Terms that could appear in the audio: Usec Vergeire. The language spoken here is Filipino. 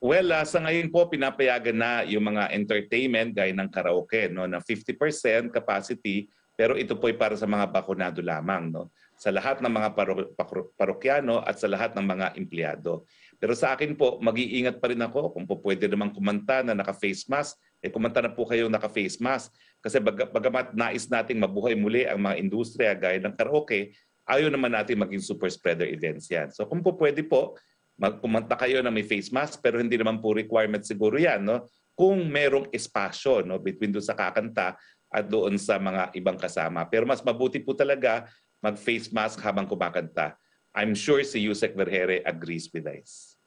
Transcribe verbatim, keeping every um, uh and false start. Well, uh, sa ngayon po, pinapayagan na yung mga entertainment gaya ng karaoke, no, na fifty percent capacity, pero ito po ay para sa mga bakunado lamang, no, sa lahat ng mga paro paro parokyano at sa lahat ng mga empleyado. Pero sa akin po, mag-iingat pa rin ako kung po pwede naman kumanta na naka-face mask, eh kumanta na po kayo naka-face mask. Kasi bag bagamat nais nating mabuhay muli ang mga industriya gaya ng karaoke, ayaw naman natin maging super spreader events yan. So kung po pwede po, magkumanta kayo na may face mask, pero hindi naman po requirement siguro yan, no? Kung merong espasyo, no, between doon sa kakanta at doon sa mga ibang kasama. Pero mas mabuti po talaga mag-face mask habang kumakanta. I'm sure si Usec Vergeire agrees with us.